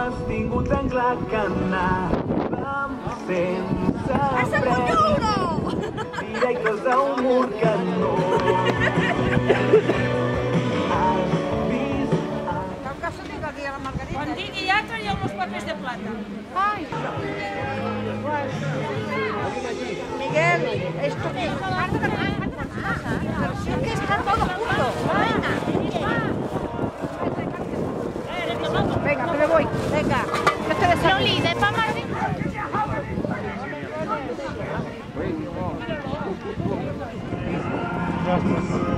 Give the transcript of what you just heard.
has tingut englacanà vam sense premi directes a un mur que no has vist. Cap caso tinc aquí a la Margarita. Quan digui ja traieu els papers de plata. Ai! Miguel, esto que es parte de la casa, pero sí que está todo junto. Venga, me voy. Venga. Yo te desafío. Loli, de pa' Marvin. Gracias.